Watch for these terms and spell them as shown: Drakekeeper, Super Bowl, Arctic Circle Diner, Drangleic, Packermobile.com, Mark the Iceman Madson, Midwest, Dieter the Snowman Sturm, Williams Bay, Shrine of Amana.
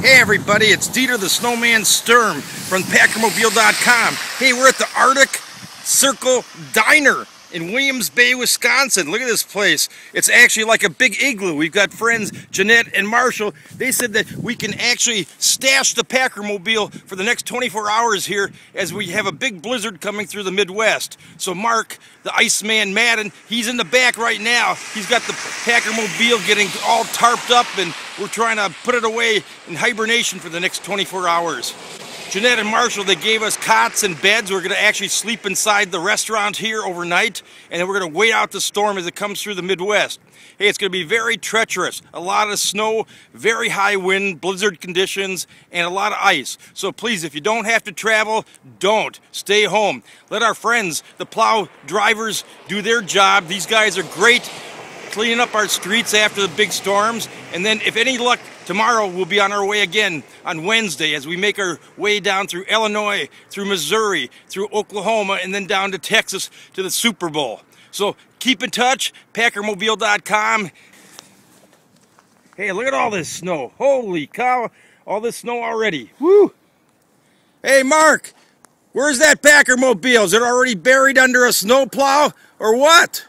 Hey everybody, it's Dieter the Snowman Sturm from Packermobile.com. Hey, we're at the Arctic Circle Diner in Williams Bay, Wisconsin. Look at this place. It's actually like a big igloo. We've got friends Jeanette and Marshall. They said that we can actually stash the Packermobile for the next 24 hours here as we have a big blizzard coming through the Midwest. So Mark the Iceman Madson, he's in the back right now. He's got the Packermobile getting all tarped up, and we're trying to put it away in hibernation for the next 24 hours. Jeanette and Marshall, they gave us cots and beds. We're gonna actually sleep inside the restaurant here overnight, and then we're gonna wait out the storm as it comes through the Midwest. Hey, it's gonna be very treacherous. A lot of snow, very high wind, blizzard conditions, and a lot of ice. So please, if you don't have to travel, don't. Stay home. Let our friends, the plow drivers, do their job. These guys are great cleaning up our streets after the big storms, and then if any luck, tomorrow we'll be on our way again on Wednesday as we make our way down through Illinois, through Missouri, through Oklahoma, and then down to Texas to the Super Bowl. So keep in touch, Packermobile.com. Hey, look at all this snow. Holy cow, all this snow already. Woo! Hey Mark, where's that Packermobile? Is it already buried under a snowplow or what?